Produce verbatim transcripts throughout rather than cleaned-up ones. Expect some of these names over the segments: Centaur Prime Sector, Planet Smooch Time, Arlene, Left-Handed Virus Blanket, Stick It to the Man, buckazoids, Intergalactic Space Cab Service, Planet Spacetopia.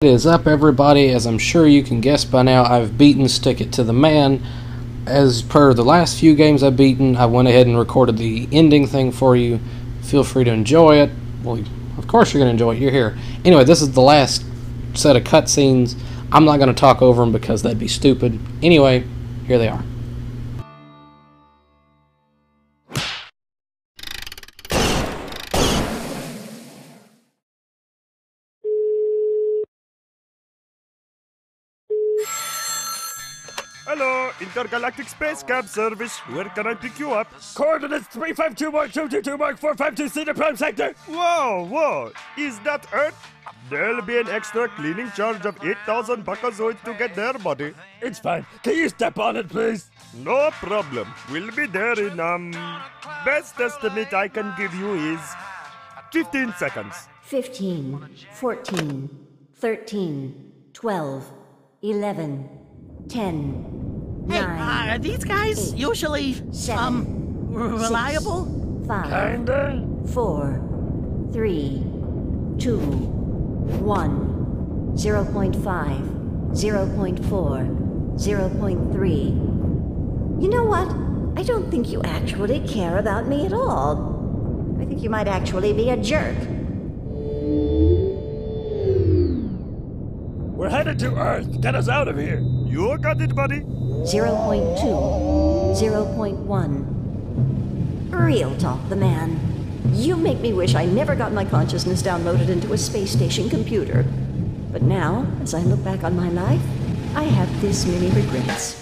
What is up, everybody? As I'm sure you can guess by now, I've beaten Stick It to the Man. As per the last few games I've beaten, I went ahead and recorded the ending thing for you. Feel free to enjoy it. Well, of course you're going to enjoy it. You're here. Anyway, this is the last set of cutscenes. I'm not going to talk over them because that'd be stupid. Anyway, here they are. Hello, Intergalactic Space Cab Service. Where can I pick you up? Coordinates three five two mark two two two mark four five two Centaur Prime Sector. Whoa, whoa. Is that Earth? There'll be an extra cleaning charge of eight thousand buckazoids to get there, buddy. It's fine. Can you step on it, please? No problem. We'll be there in, um... best estimate I can give you is... fifteen seconds. fifteen, fourteen, thirteen, twelve, eleven, ten... Hey, nine, uh, are these guys eight, usually, seven, um, reliable? Six, five, Kinda. four, three, two, one, zero point five, zero point four, zero point three. You know what? I don't think you actually care about me at all. I think you might actually be a jerk. We're headed to Earth. Get us out of here. You got it, buddy. zero point two, zero point one. Real talk, the man. You make me wish I never got my consciousness downloaded into a space station computer. But now, as I look back on my life, I have this many regrets.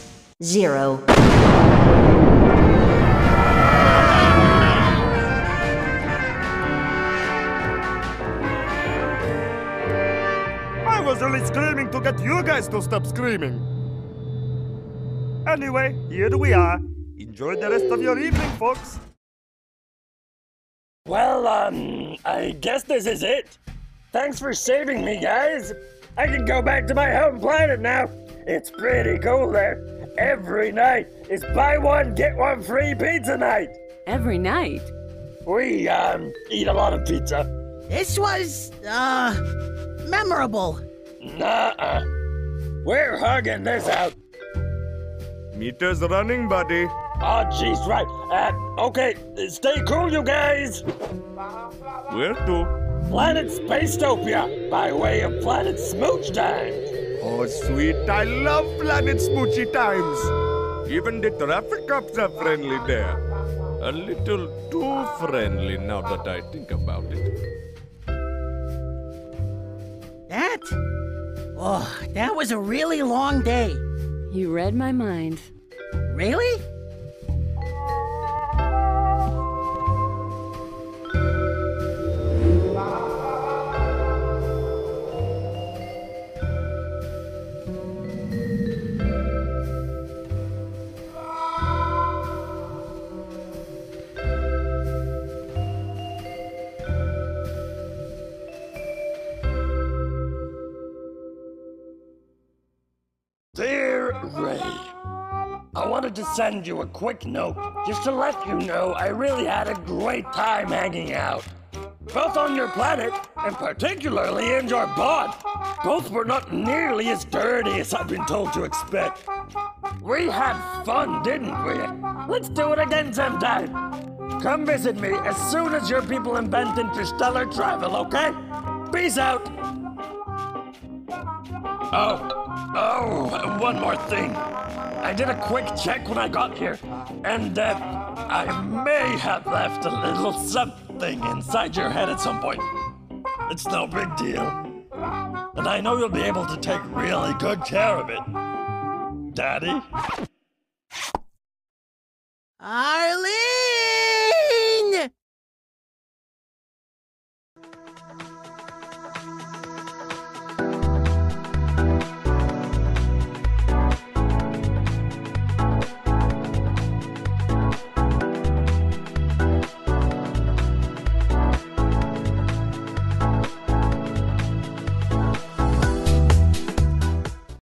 Zero. I was only screaming to get you guys to stop screaming. Anyway, here we are. Enjoy the rest of your evening, folks. Well, um, I guess this is it. Thanks for saving me, guys. I can go back to my home planet now. It's pretty cool there. Every night is buy one, get one free pizza night. Every night? We, um, eat a lot of pizza. This was, uh, memorable. Nuh-uh. We're hugging this out. Meter's running, buddy. Oh, jeez, right. Uh, okay, stay cool, you guys. Where to? Planet Spacetopia, by way of Planet Smooch Time. Oh, sweet, I love Planet Smoochy Times. Even the traffic cops are friendly there. A little too friendly now that I think about it. That? Oh, that was a really long day. You read my mind. Really? To send you a quick note just to let you know I really had a great time hanging out, both on your planet and particularly in your pod. Both were not nearly as dirty as I've been told to expect. We had fun, didn't we? Let's do it again sometime. Come visit me as soon as your people invent interstellar travel, okay? Peace out. Oh, oh, one more thing. I did a quick check when I got here, and uh, I may have left a little something inside your head at some point. It's no big deal. And I know you'll be able to take really good care of it. Daddy? Arlene!